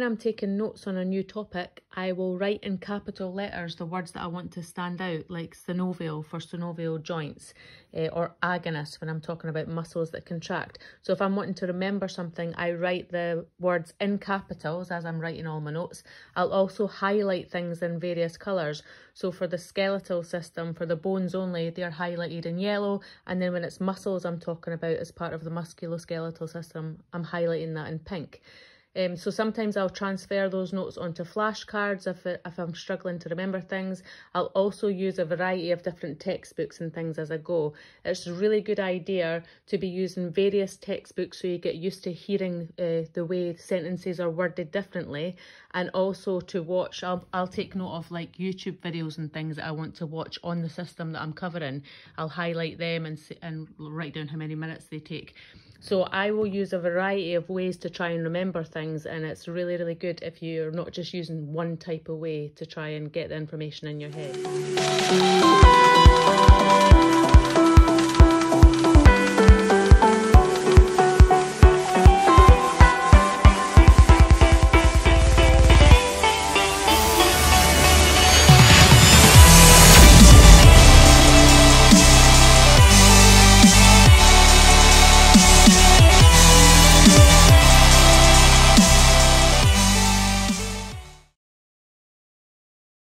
when I'm taking notes on a new topic, I will write in capital letters the words that I want to stand out, like synovial for synovial joints, or agonist when I'm talking about muscles that contract. So if I'm wanting to remember something, I write the words in capitals as I'm writing all my notes. I'll also highlight things in various colours. So for the skeletal system, for the bones only, they're highlighted in yellow. And then when it's muscles I'm talking about as part of the musculoskeletal system, I'm highlighting that in pink. So sometimes I'll transfer those notes onto flashcards if I'm struggling to remember things. I'll also use a variety of different textbooks and things as I go. It's a really good idea to be using various textbooks so you get used to hearing the way sentences are worded differently, and also to watch. I'll take note of like YouTube videos and things that I want to watch on the system that I'm covering. I'll highlight them and write down how many minutes they take. So I will use a variety of ways to try and remember things, and it's really, really good if you're not just using one type of way to try and get the information in your head.